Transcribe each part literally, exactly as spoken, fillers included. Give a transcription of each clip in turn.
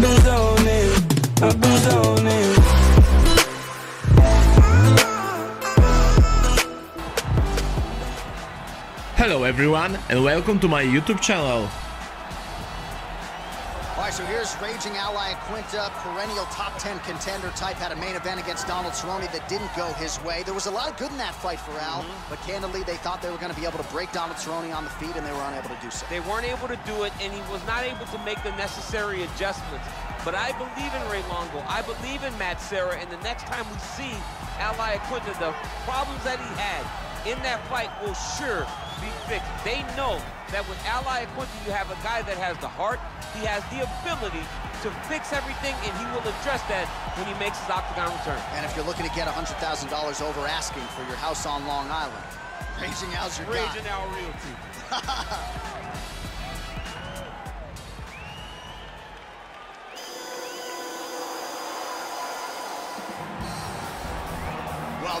I've been zoning, I've been zoning. Hello everyone and welcome to my YouTube channel. Alright, so here's Raging Al Iaquinta, perennial top ten contender type, had a main event against Donald Cerrone that didn't go his way. There was a lot of good in that fight for Al, mm-hmm. but candidly, they thought they were going to be able to break Donald Cerrone on the feet, and they were unable to do so. They weren't able to do it, and he was not able to make the necessary adjustments. But I believe in Ray Longo. I believe in Matt Serra, and the next time we see Al Iaquinta, the problems that he had in that fight will sure be fixed. They know that with Al Iaquinta, you have a guy that has the heart, he has the ability to fix everything, and he will address that when he makes his Octagon return. And if you're looking to get one hundred thousand dollars over asking for your house on Long Island, Raging Al's your guy. Raging Al Realty. Well,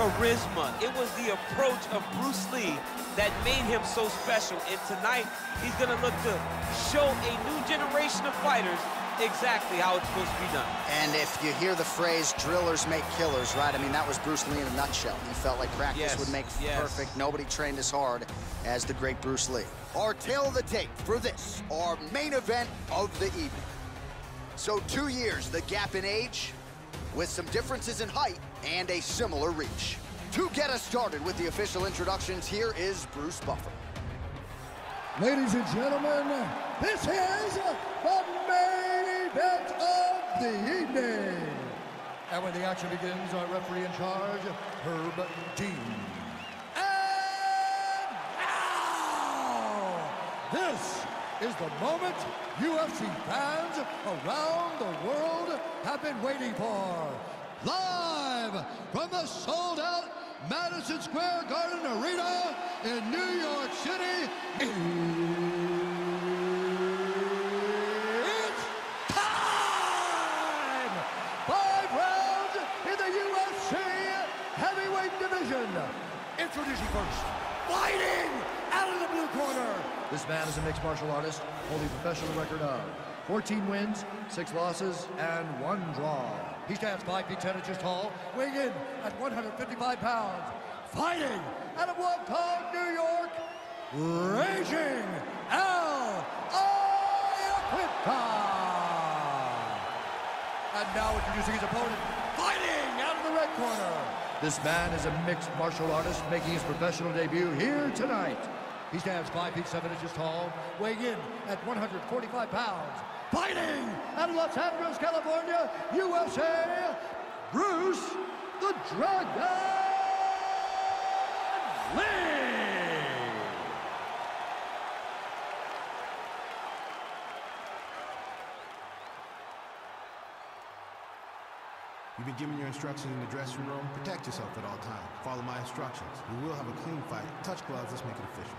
charisma, it was the approach of Bruce Lee that made him so special. And tonight, he's gonna look to show a new generation of fighters exactly how it's supposed to be done. And if you hear the phrase, drillers make killers, right? I mean, that was Bruce Lee in a nutshell. He felt like practice yes, would make yes. perfect. Nobody trained as hard as the great Bruce Lee. Our tale of the tape for this, our main event of the evening. So two years, the gap in age, with some differences in height and a similar reach. To get us started with the official introductions, here is Bruce Buffer. Ladies and gentlemen, this is the main event of the evening. And when the action begins, our referee in charge, Herb Dean. And now, this is the moment U F C fans around the world have been waiting for. Live from the sold-out Madison Square Garden Arena in New York City, it's time! Five rounds in the U F C heavyweight division. Introducing first, fighting out of the blue corner. This man is a mixed martial artist, holding a professional record of fourteen wins, six losses, and one draw. He stands five feet ten inches tall, weighing in at one hundred fifty-five pounds. Fighting out of Wauwatosa, New York, Raging Al Iaquinta. And now introducing his opponent, fighting out of the red corner. This man is a mixed martial artist making his professional debut here tonight. He stands five feet seven inches tall, weighing in at one hundred forty-five pounds. Fighting out of Los Angeles, California, U S A, Bruce the Dragon Lee. You've been given your instructions in the dressing room. Protect yourself at all times. Follow my instructions. We will have a clean fight. Touch gloves. Let's make it official.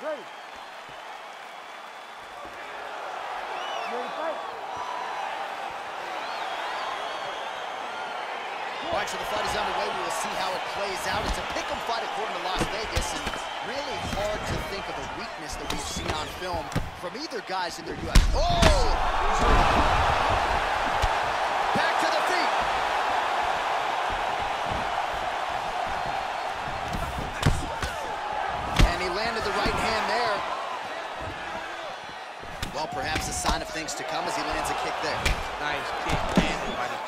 Great. All right, so the fight is underway. We will see how it plays out. It's a pick'em fight according to Las Vegas, and it's really hard to think of a weakness that we've seen on film from either guys in their U F C. Oh! Back to the feet. Well, perhaps a sign of things to come as he lands a kick there. Nice kick landed by the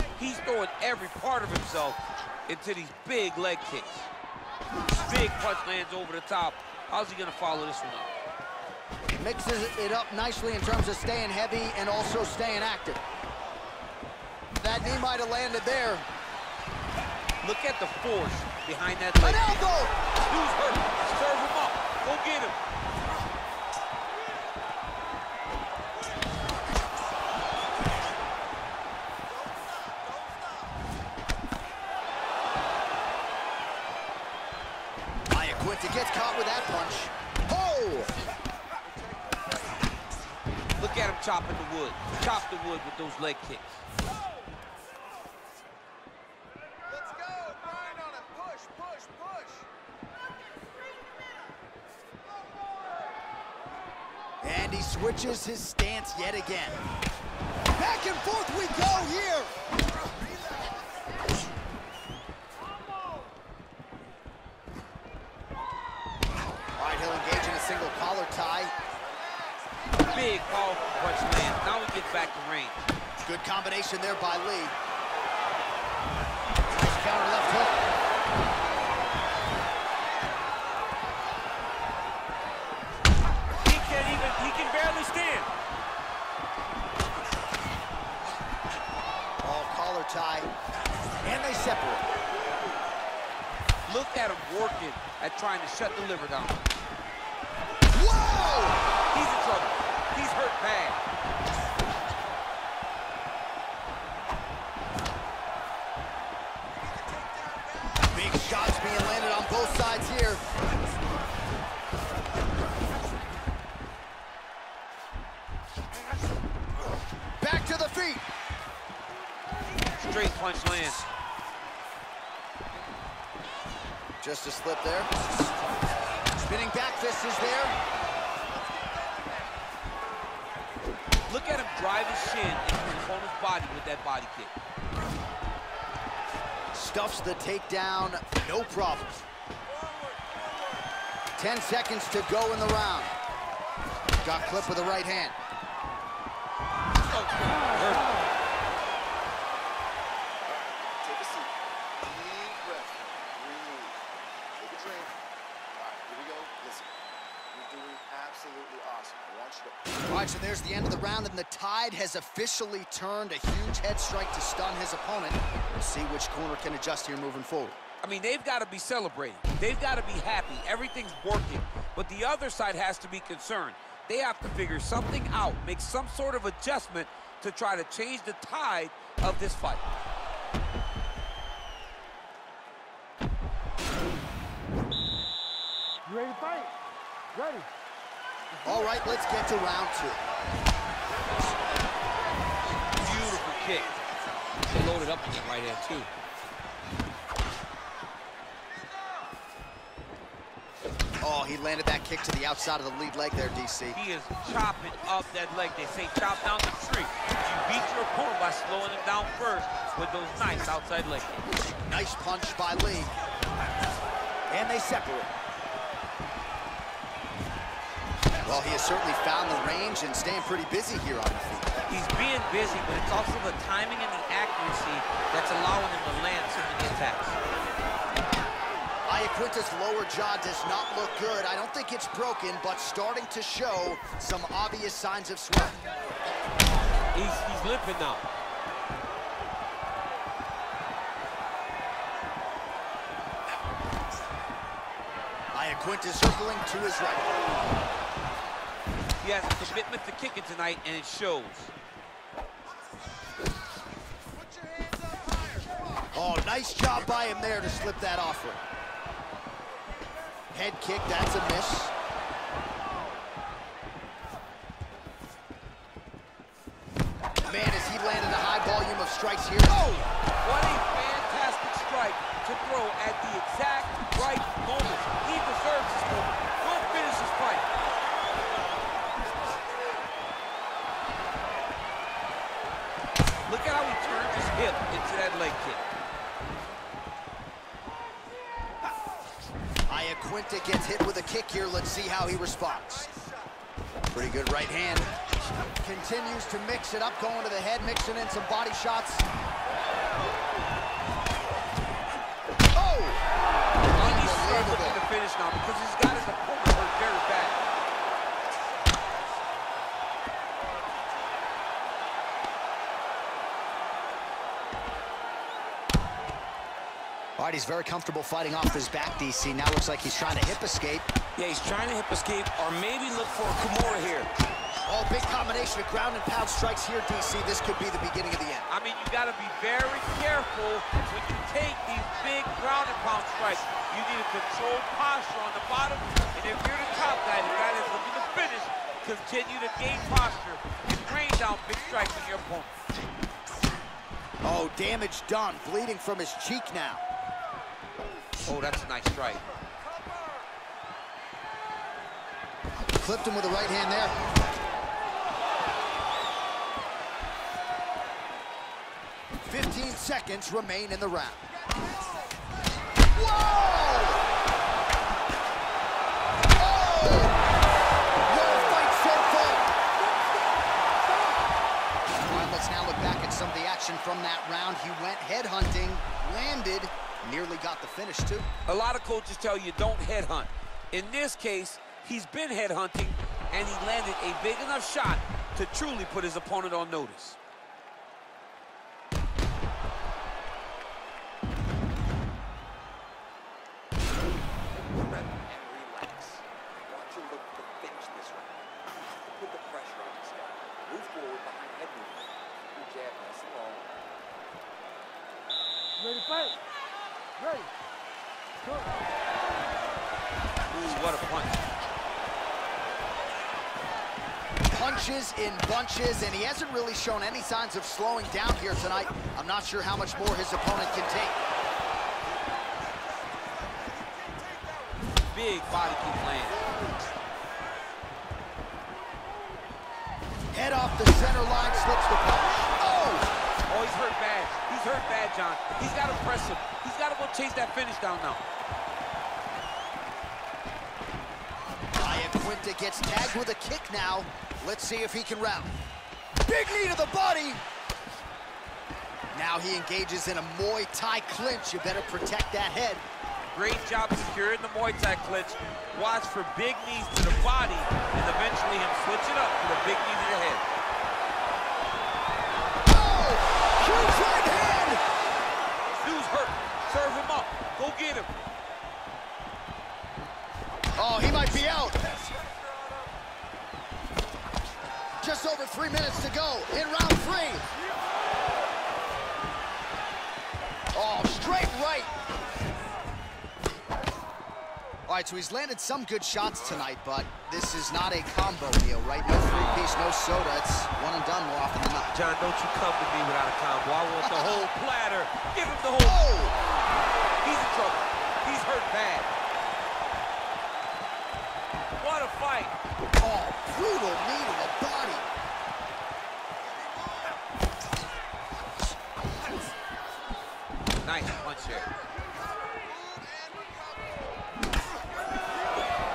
coach. He's throwing every part of himself into these big leg kicks. Big punch lands over the top. How's he gonna follow this one up? He mixes it up nicely in terms of staying heavy and also staying active. That knee might have landed there. Look at the force behind that leg. An elbow! Dude's hurt. Serve him up. Go get him. chopping the wood. Chop the wood with those leg kicks. Let's go. Grind on it. Push, push, push. And he switches his stance yet again. Back and forth we go here. All right, he'll engage in a single collar tie. Big powerful punch land. Now we get back to range. Good combination there by Lee. Nice counter left hook. Tie, and they separate. Look at him working at trying to shut the liver down. Whoa! He's in trouble. He's hurt bad. Big shots being landed on both sides here. Back to the feet. Straight punch lands. Just a slip there. Spinning back fist is there. Look at him drive his shin into his opponent's body with that body kick. Stuffs the takedown, no problem. Ten seconds to go in the round. Got clip with the right hand. Oh, all right, so there's the end of the round, and the tide has officially turned. A huge head strike to stun his opponent. We'll see which corner can adjust here moving forward. I mean, they've got to be celebrating. They've got to be happy. Everything's working. But the other side has to be concerned. They have to figure something out, make some sort of adjustment to try to change the tide of this fight. You ready to fight? Ready. All right, let's get to round two. Beautiful kick. They loaded up with the right hand, too. Oh, he landed that kick to the outside of the lead leg there, D C. He is chopping up that leg. They say chop down the tree. You beat your opponent by slowing him down first with those nice outside leg kicks. Nice punch by Lee. And they separate. Well, he has certainly found the range and staying pretty busy here on the feet. He's being busy, but it's also the timing and the accuracy that's allowing him to land some of the attacks. Iaquinta's lower jaw does not look good. I don't think it's broken, but starting to show some obvious signs of swelling. He's, he's limping now. Iaquinta circling to his right. He has a commitment to kicking tonight, and it shows. Put your hands up higher. Oh, nice job by him there to slip that offering. Head kick, that's a miss. Man, as he landed a high volume of strikes here. Oh, what a fantastic strike to throw at the exact right moment. He deserves this moment. We'll finish this fight. Look at how he turns his hip into that leg kick. Iaquinta gets hit with a kick here. Let's see how he responds. Pretty good right hand. Continues to mix it up, going to the head, mixing in some body shots. Oh! He's struggling to finish now because he's got his opponent hurt very bad. All right, he's very comfortable fighting off his back, D C. Now looks like he's trying to hip escape. Yeah, he's trying to hip escape or maybe look for a Kimura here. Oh, big combination of ground and pound strikes here, D C. This could be the beginning of the end. I mean, you got to be very careful when you take these big ground and pound strikes. You need a controlled posture on the bottom, and if you're the top guy, the guy that's looking to finish, Continue to gain posture and rain down big strikes on your opponent. Oh, damage done, bleeding from his cheek now. Oh, that's a nice strike. Clipped him with the right hand there. fifteen seconds remain in the round. Whoa! From that round, he went headhunting, landed, nearly got the finish too. A lot of coaches tell you don't headhunt. In this case, he's been headhunting, and he landed a big enough shot to truly put his opponent on notice. Ready, fight. Ready. Go. Ooh, what a punch. Punches in bunches, and he hasn't really shown any signs of slowing down here tonight. I'm not sure how much more his opponent can take. Big body keep land. Head off the center line, slips the punch. Oh! Oh, he's hurt bad. He's hurt bad, John. He's got to press him. He's got to go chase that finish down now. Iaquinta gets tagged with a kick now. Let's see if he can route. Big knee to the body. Now he engages in a Muay Thai clinch. You better protect that head. Great job securing the Muay Thai clinch. Watch for big knees to the body and eventually him switch it up with a big knee to the head. Right hand! Dude's hurt. Serve him up. Go get him. Oh, he might be out. Just over three minutes to go in round three. Oh, straight right. All right, so he's landed some good shots tonight, but this is not a combo deal, right? No three-piece, no soda. It's one and done more often than not. John, don't you come to me without a combo. I want the whole platter. Give him the whole... Oh! He's in trouble. He's hurt bad. What a fight. Oh, brutal knee to the body. Nice punch there.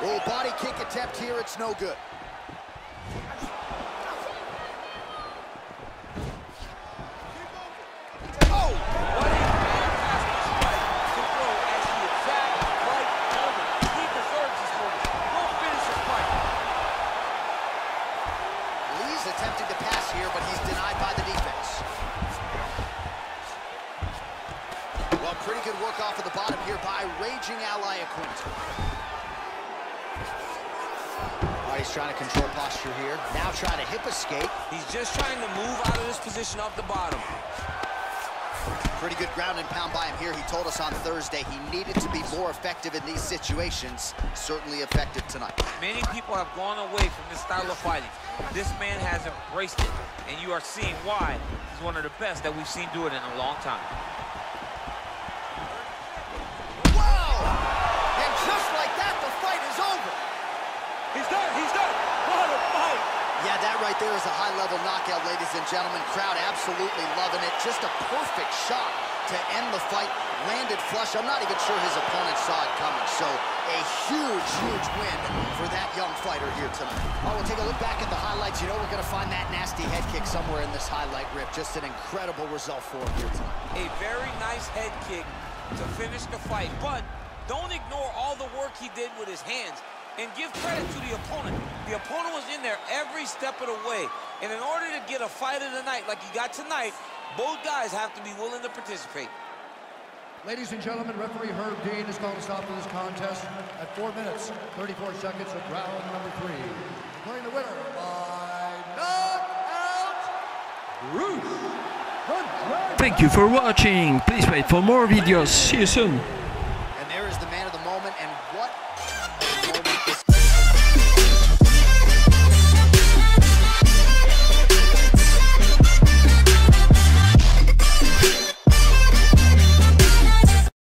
Oh, body kick attempt here, it's no good. Oh! What a fantastic strike to throw as the exact right moment. He deserves his moment. We'll finish his fight. Lee's attempting to pass here, but he's denied by the defense. Well, pretty good work off of the bottom here by raging Al Iaquinta. He's trying to control posture here. Now trying to hip escape. He's just trying to move out of this position off the bottom. Pretty good ground and pound by him here. He told us on Thursday he needed to be more effective in these situations. Certainly effective tonight. Many people have gone away from this style of fighting. This man has embraced it, and you are seeing why he's one of the best that we've seen do it in a long time. He's done, he's done, what a fight! Yeah, that right there is a high-level knockout, ladies and gentlemen. Crowd absolutely loving it. Just a perfect shot to end the fight. Landed flush. I'm not even sure his opponent saw it coming. So a huge, huge win for that young fighter here tonight. Oh, we'll take a look back at the highlights. You know we're gonna find that nasty head kick somewhere in this highlight rip. Just an incredible result for him here tonight. A very nice head kick to finish the fight, but don't ignore all the work he did with his hands. And give credit to the opponent. The opponent was in there every step of the way. And in order to get a fight of the night like you got tonight, both guys have to be willing to participate. Ladies and gentlemen, referee Herb Dean is going to stop this contest at four minutes, thirty-four seconds of round number three. Playing the winner by knockout, Bruce. Thank you for watching. Please wait for more videos. See you soon.